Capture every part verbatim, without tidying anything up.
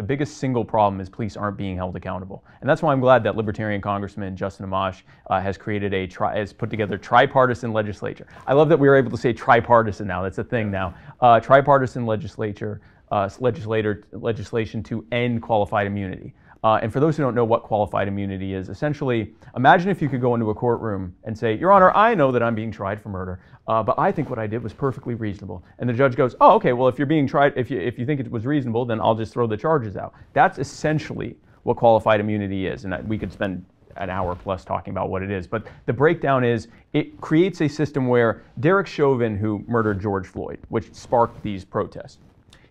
The biggest single problem is police aren't being held accountable. And that's why I'm glad that Libertarian Congressman Justin Amash uh, has created a, tri has put together a tripartisan legislature. I love that we were able to say tripartisan now, that's a thing now. Uh, tripartisan legislature, uh, legislator, legislation to end qualified immunity. Uh, and for those who don't know what qualified immunity is, essentially, imagine if you could go into a courtroom and say, "Your Honor, I know that I'm being tried for murder, uh, but I think what I did was perfectly reasonable." And the judge goes, "Oh, okay, well, if you're being tried, if you, if you think it was reasonable, then I'll just throw the charges out." That's essentially what qualified immunity is, and we could spend an hour plus talking about what it is. But the breakdown is, it creates a system where Derek Chauvin, who murdered George Floyd, which sparked these protests,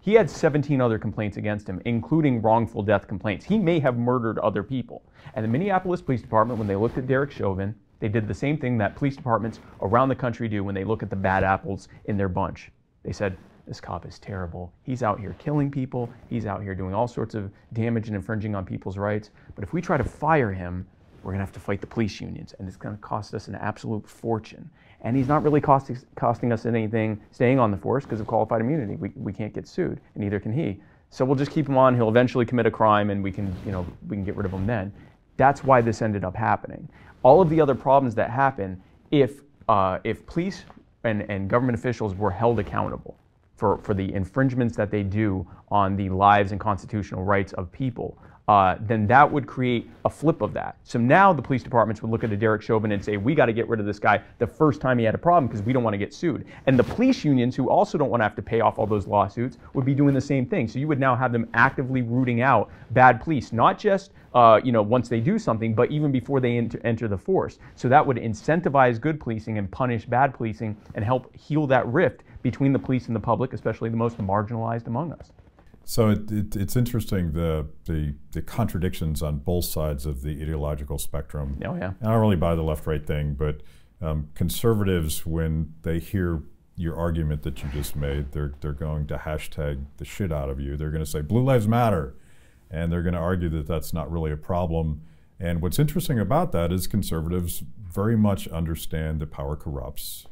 he had seventeen other complaints against him, including wrongful death complaints. He may have murdered other people. And the Minneapolis Police Department, when they looked at Derek Chauvin, they did the same thing that police departments around the country do when they look at the bad apples in their bunch. They said, "This cop is terrible. He's out here killing people. He's out here doing all sorts of damage and infringing on people's rights. But if we try to fire him, we're going to have to fight the police unions, and it's going to cost us an absolute fortune. And he's not really cost, costing us anything staying on the force because of qualified immunity. We, we can't get sued, and neither can he. So we'll just keep him on. He'll eventually commit a crime, and we can, you know, we can get rid of him then." That's why this ended up happening. All of the other problems that happen if, uh, if police and, and government officials were held accountable for, for the infringements that they do on the lives and constitutional rights of people, Uh, then that would create a flip of that. So now the police departments would look at a Derek Chauvin and say, "We got to get rid of this guy the first time he had a problem because we don't want to get sued." And the police unions, who also don't want to have to pay off all those lawsuits, would be doing the same thing. So you would now have them actively rooting out bad police, not just uh, you know, once they do something, but even before they enter, enter the force. So that would incentivize good policing and punish bad policing and help heal that rift between the police and the public, especially the most marginalized among us. So it, it, it's interesting, the, the the contradictions on both sides of the ideological spectrum. Oh yeah. Not really by the left-right thing, but um, conservatives, when they hear your argument that you just made, they're they're going to hashtag the shit out of you. They're going to say Blue Lives Matter, and they're going to argue that that's not really a problem. And what's interesting about that is conservatives very much understand that power corrupts,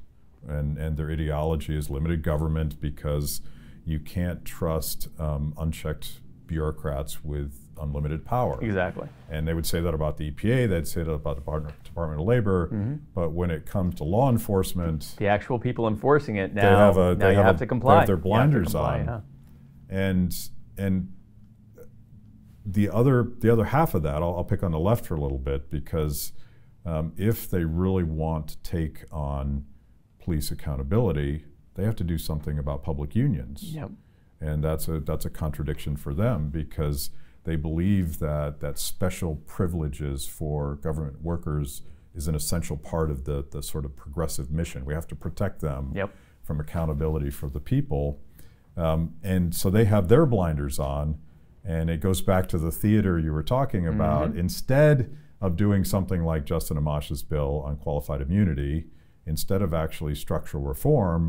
and and their ideology is limited government because you can't trust um, unchecked bureaucrats with unlimited power. Exactly. And they would say that about the E P A, they'd say that about the Department of Labor, mm-hmm. But when it comes to law enforcement, the actual people enforcing it now, they have, a, now they you have, have a, to comply. They have their blinders have comply, on. Huh? And, and the, other, the other half of that, I'll, I'll pick on the left for a little bit, because um, if they really want to take on police accountability, they have to do something about public unions. Yep. And that's a, that's a contradiction for them, because they believe that, that special privileges for government workers is an essential part of the, the sort of progressive mission. We have to protect them yep. from accountability for the people. Um, and so they have their blinders on, and it goes back to the theater you were talking about. Mm-hmm. Instead of doing something like Justin Amash's bill on qualified immunity, instead of actually structural reform,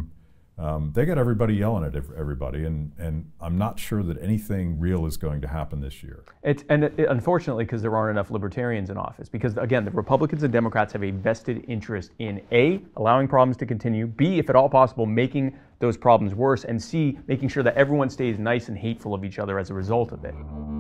Um, they got everybody yelling at everybody, and, and I'm not sure that anything real is going to happen this year. It's, and it, unfortunately, because there aren't enough libertarians in office, because again, the Republicans and Democrats have a vested interest in A, allowing problems to continue, B, if at all possible, making those problems worse, and C, making sure that everyone stays nice and hateful of each other as a result of it.